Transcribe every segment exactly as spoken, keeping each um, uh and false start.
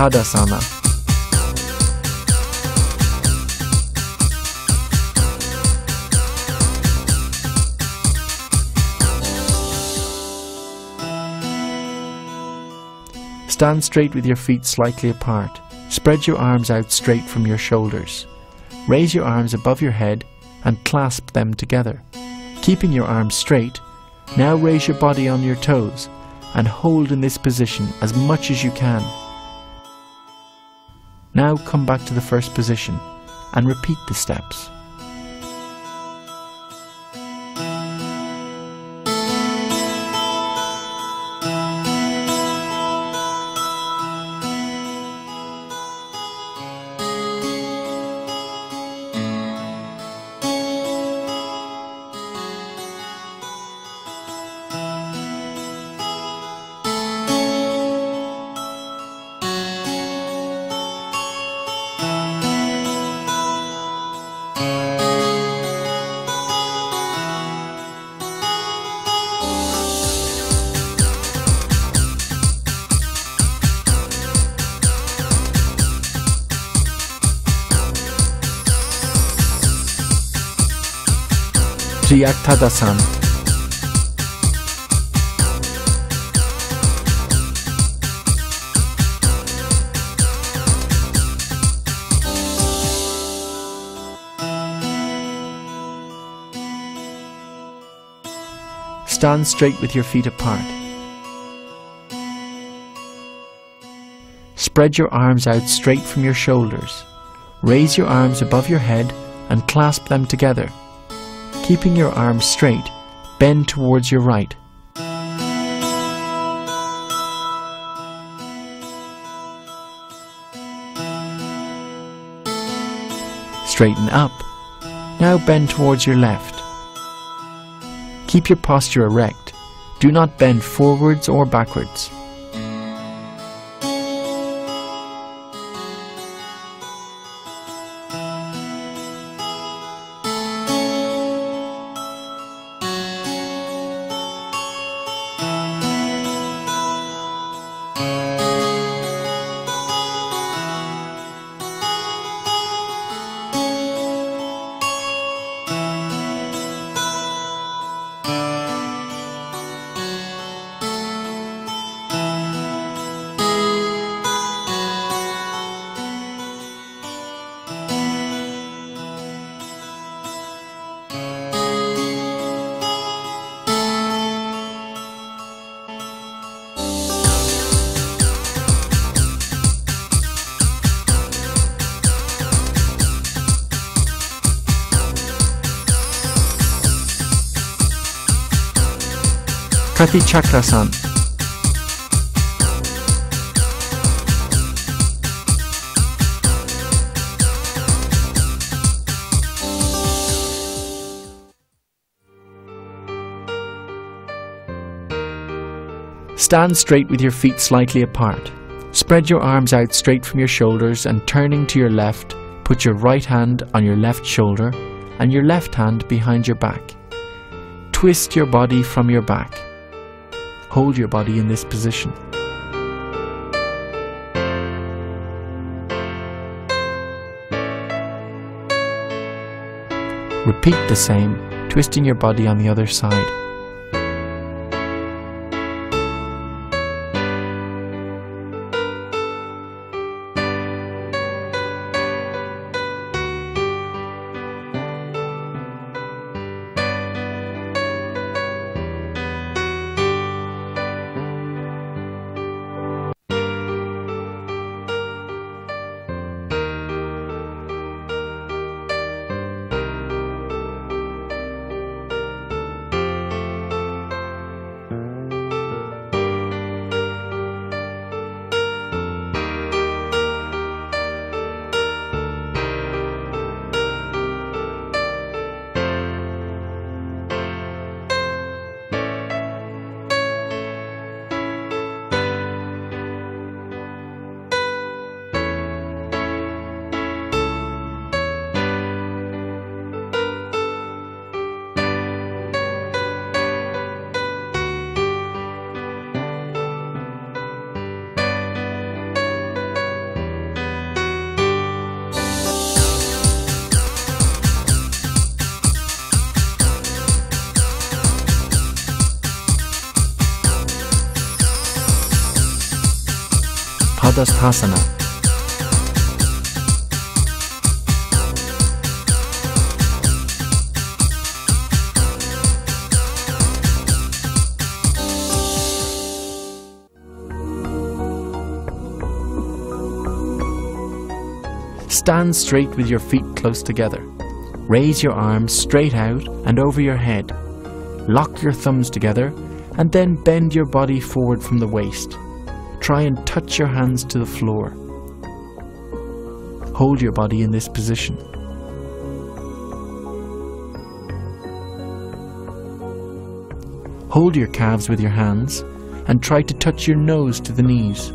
Tadasana. Stand straight with your feet slightly apart. Spread your arms out straight from your shoulders. Raise your arms above your head and clasp them together. Keeping your arms straight, now raise your body on your toes and hold in this position as much as you can. Now come back to the first position and repeat the steps. Tadasana. Stand straight with your feet apart. Spread your arms out straight from your shoulders. Raise your arms above your head and clasp them together. Keeping your arms straight, bend towards your right. Straighten up. Now bend towards your left. Keep your posture erect. Do not bend forwards or backwards. Katichakrasana. Stand straight with your feet slightly apart. Spread your arms out straight from your shoulders and turning to your left, put your right hand on your left shoulder and your left hand behind your back. Twist your body from your back. Hold your body in this position. Repeat the same, twisting your body on the other side. Ushtrasana. Stand straight with your feet close together. Raise your arms straight out and over your head. Lock your thumbs together and then bend your body forward from the waist. Try and touch your hands to the floor. Hold your body in this position. Hold your calves with your hands and try to touch your nose to the knees.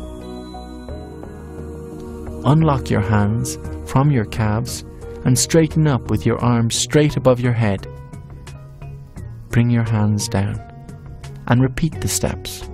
Unlock your hands from your calves and straighten up with your arms straight above your head. Bring your hands down and repeat the steps.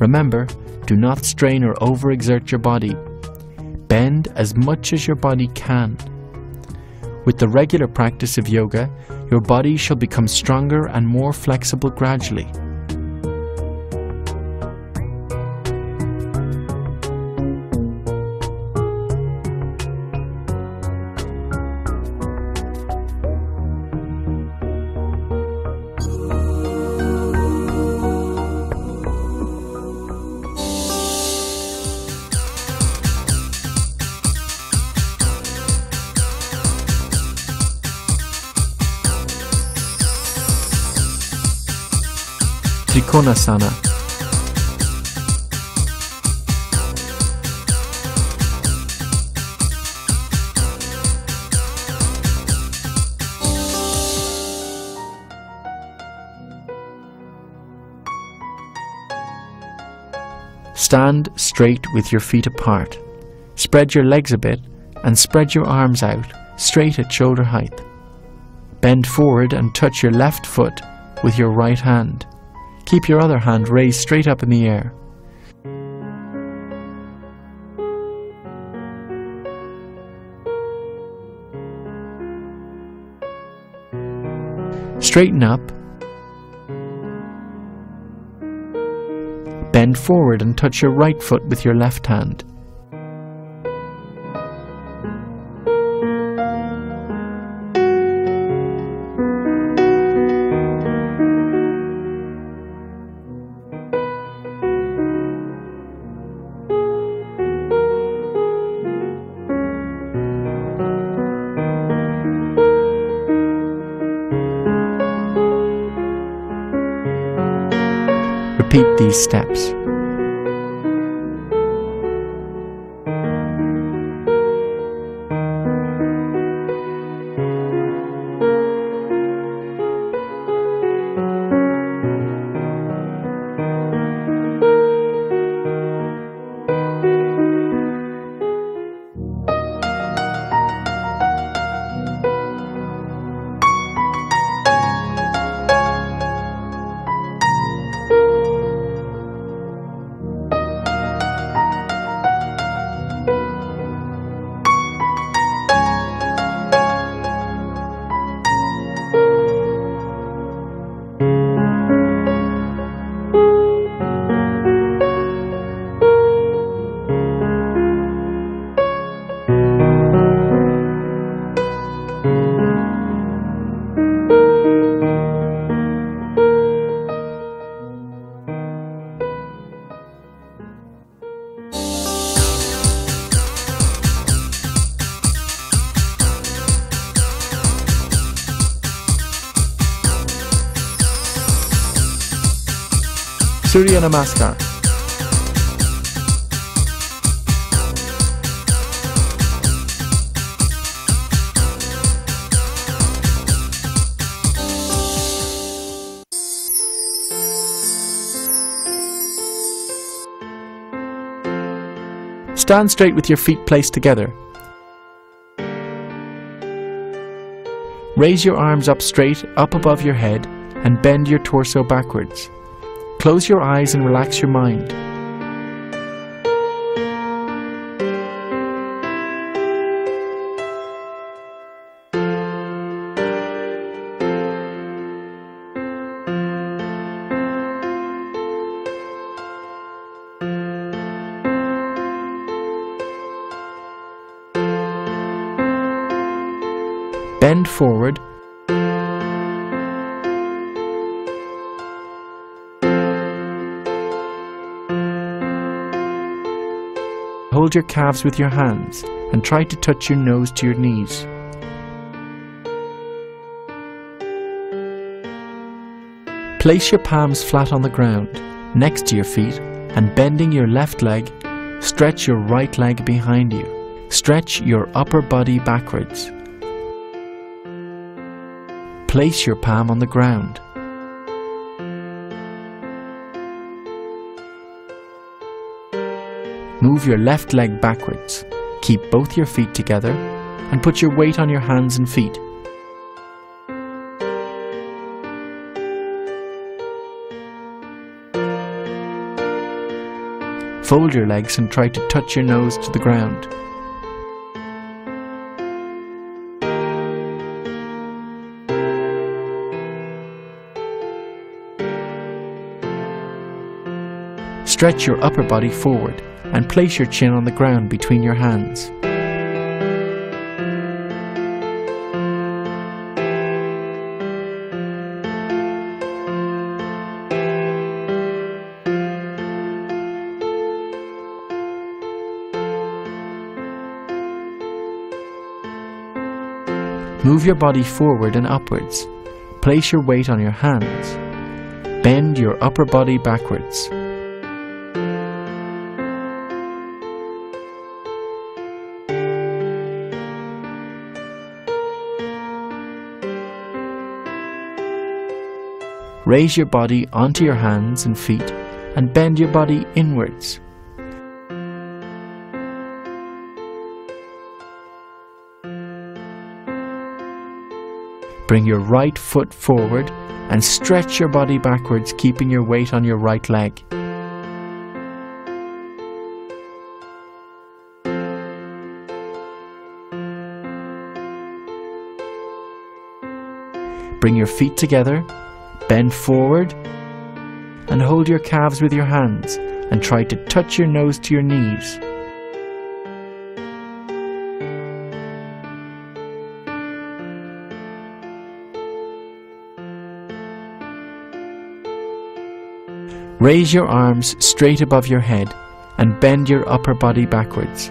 Remember, do not strain or overexert your body. Bend as much as your body can. With the regular practice of yoga, your body shall become stronger and more flexible gradually. Trikonasana. Stand straight with your feet apart. Spread your legs a bit and spread your arms out, straight at shoulder height. Bend forward and touch your left foot with your right hand. Keep your other hand raised straight up in the air. Straighten up. Bend forward and touch your right foot with your left hand. Repeat these steps. Namaskar. Stand straight with your feet placed together. Raise your arms up straight, up above your head, and bend your torso backwards. Close your eyes and relax your mind. Bend forward . Hold your calves with your hands and try to touch your nose to your knees . Place your palms flat on the ground next to your feet and bending your left leg . Stretch your right leg behind you . Stretch your upper body backwards . Place your palm on the ground. Move your left leg backwards. Keep both your feet together and put your weight on your hands and feet. Fold your legs and try to touch your nose to the ground. Stretch your upper body forward and place your chin on the ground between your hands. Move your body forward and upwards. Place your weight on your hands. Bend your upper body backwards. Raise your body onto your hands and feet and bend your body inwards. Bring your right foot forward and stretch your body backwards, keeping your weight on your right leg. Bring your feet together. Bend forward and hold your calves with your hands and try to touch your nose to your knees. Raise your arms straight above your head and bend your upper body backwards.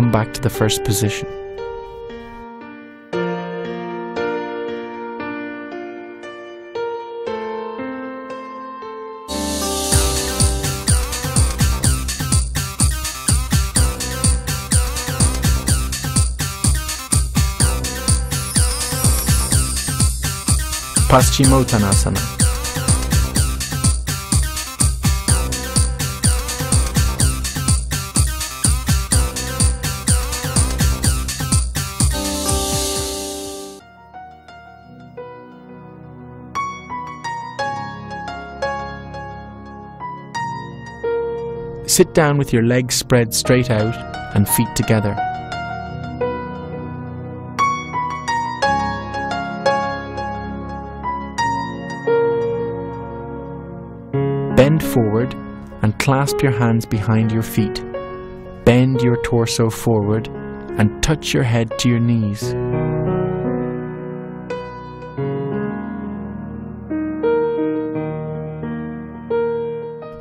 Come back to the first position. Paschimottanasana. Sit down with your legs spread straight out and feet together. Bend forward and clasp your hands behind your feet. Bend your torso forward and touch your head to your knees.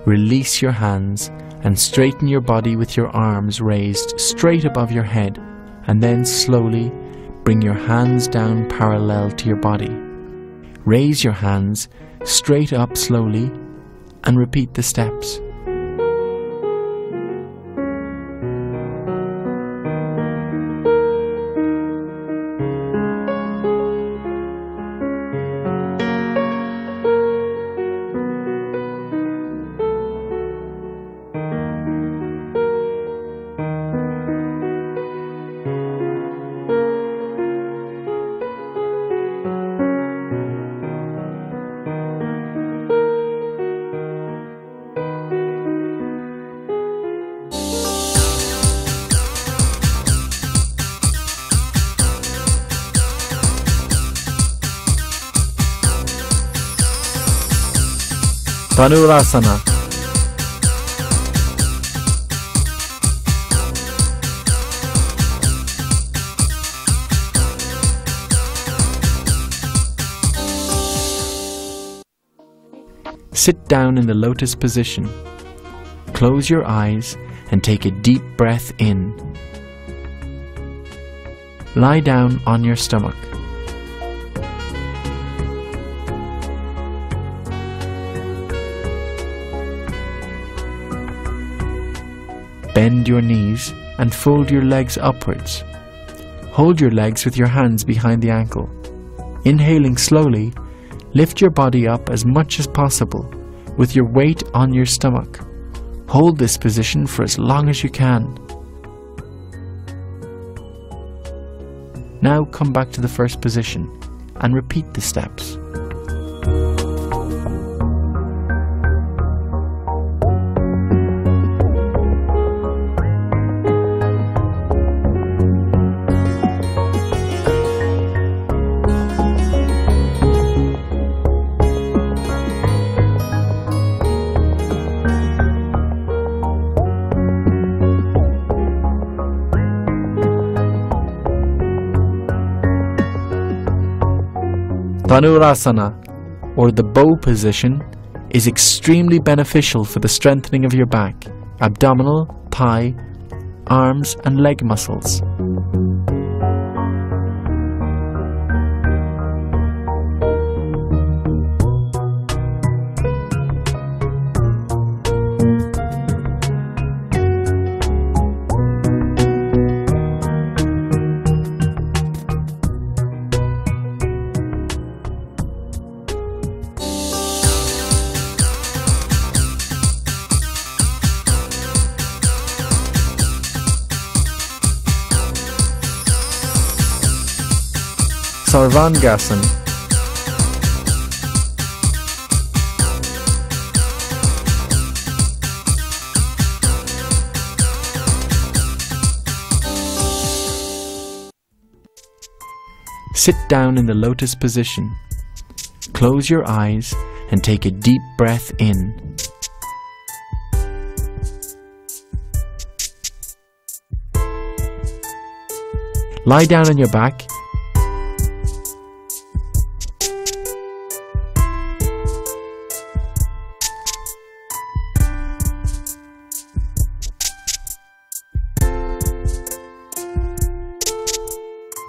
Release your hands and straighten your body with your arms raised straight above your head, and then slowly bring your hands down parallel to your body. Raise your hands straight up slowly and repeat the steps. Dhanurasana. Sit down in the lotus position. Close your eyes and take a deep breath in. Lie down on your stomach. Bend your knees and fold your legs upwards. Hold your legs with your hands behind the ankle. Inhaling slowly, lift your body up as much as possible with your weight on your stomach. Hold this position for as long as you can. Now come back to the first position and repeat the steps. Dhanurasana, or the bow position, is extremely beneficial for the strengthening of your back, abdominal, thigh, arms and leg muscles. Sarvangasana. Sit down in the lotus position. Close your eyes and take a deep breath in. Lie down on your back.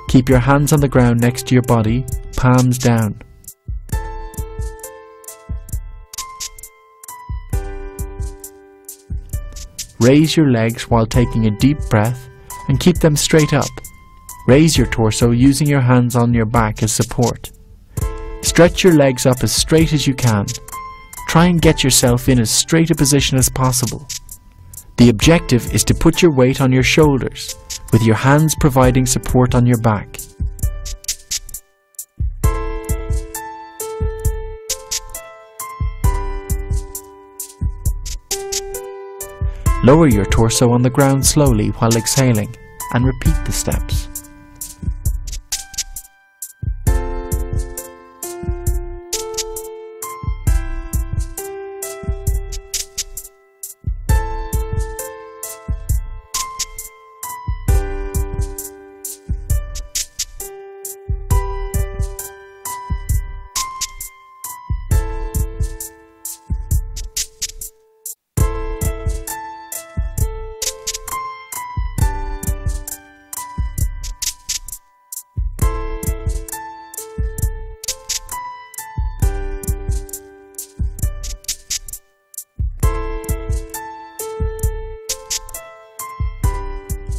Keep your hands on the ground next to your body, palms down. Raise your legs while taking a deep breath and keep them straight up. Raise your torso using your hands on your back as support. Stretch your legs up as straight as you can. Try and get yourself in as straight a position as possible. The objective is to put your weight on your shoulders, with your hands providing support on your back. Lower your torso on the ground slowly while exhaling, and repeat the steps.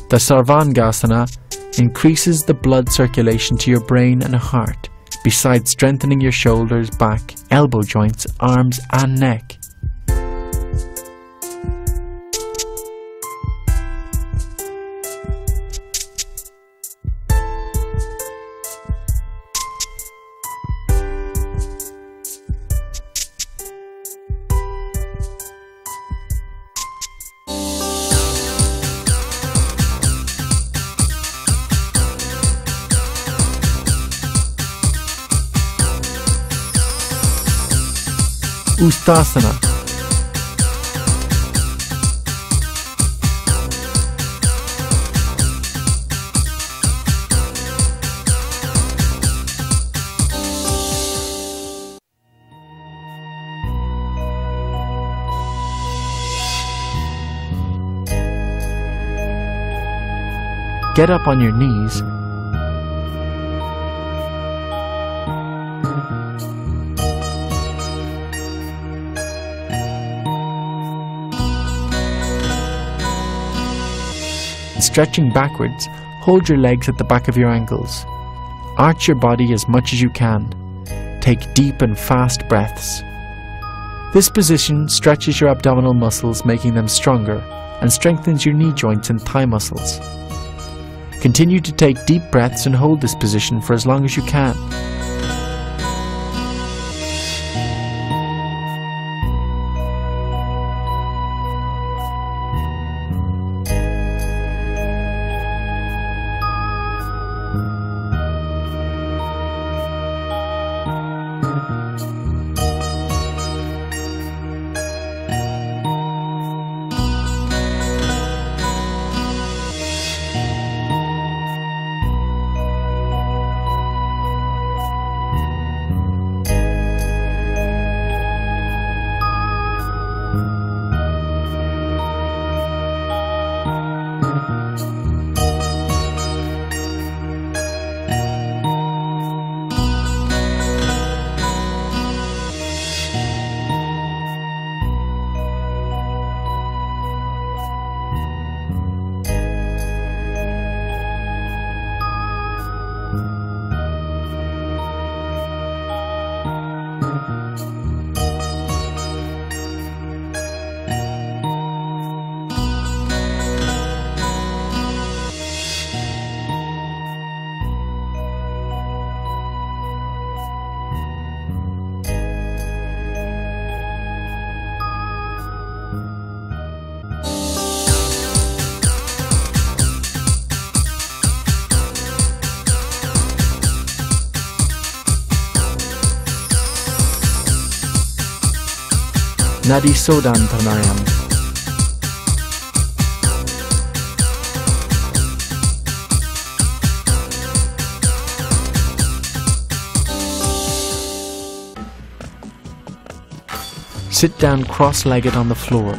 The Sarvangasana increases the blood circulation to your brain and heart, besides strengthening your shoulders, back, elbow joints, arms and neck. Ushtrasana. Get up on your knees. Stretching backwards, hold your legs at the back of your ankles. Arch your body as much as you can. Take deep and fast breaths. This position stretches your abdominal muscles, making them stronger, and strengthens your knee joints and thigh muscles. Continue to take deep breaths and hold this position for as long as you can. Nadi Sodan Tanayam. Sit down cross-legged on the floor.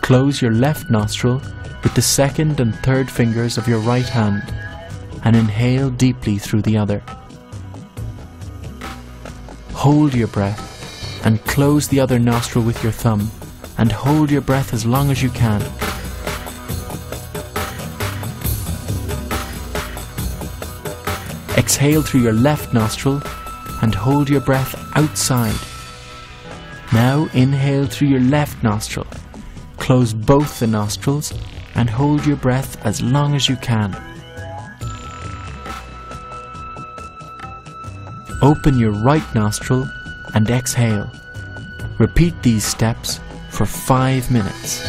Close your left nostril with the second and third fingers of your right hand, and inhale deeply through the other. Hold your breath and close the other nostril with your thumb, and hold your breath as long as you can. Exhale through your left nostril and hold your breath outside. Now inhale through your left nostril. Close both the nostrils and hold your breath as long as you can. Open your right nostril and exhale. Repeat these steps for five minutes.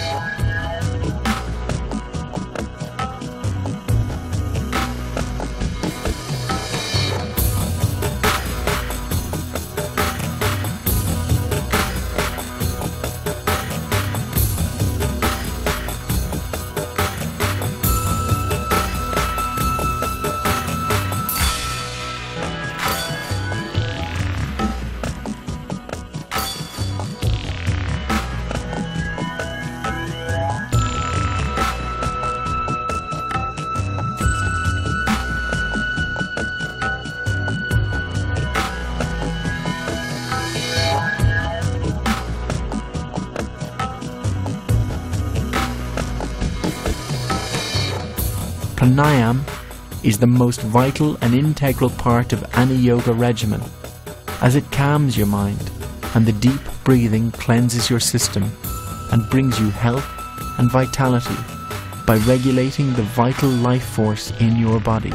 Pranayam is the most vital and integral part of any yoga regimen, as it calms your mind, and the deep breathing cleanses your system and brings you health and vitality by regulating the vital life force in your body.